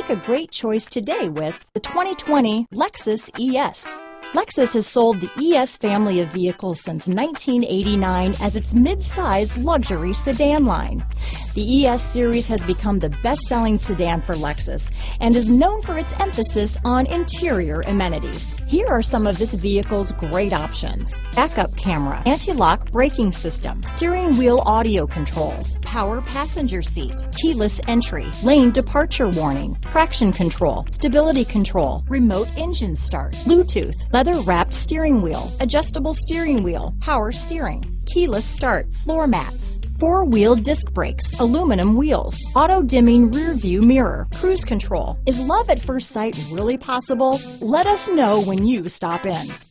Make a great choice today with the 2020 Lexus ES. Lexus has sold the ES family of vehicles since 1989 as its mid-size luxury sedan line. The ES series has become the best-selling sedan for Lexus and is known for its emphasis on interior amenities. Here are some of this vehicle's great options: backup camera, anti-lock braking system, steering wheel audio controls, power passenger seat, keyless entry, lane departure warning, traction control, stability control, remote engine start, Bluetooth, leather-wrapped steering wheel, adjustable steering wheel, power steering, keyless start, floor mats, four-wheel disc brakes, aluminum wheels, auto-dimming rear-view mirror, cruise control. Is love at first sight really possible? Let us know when you stop in.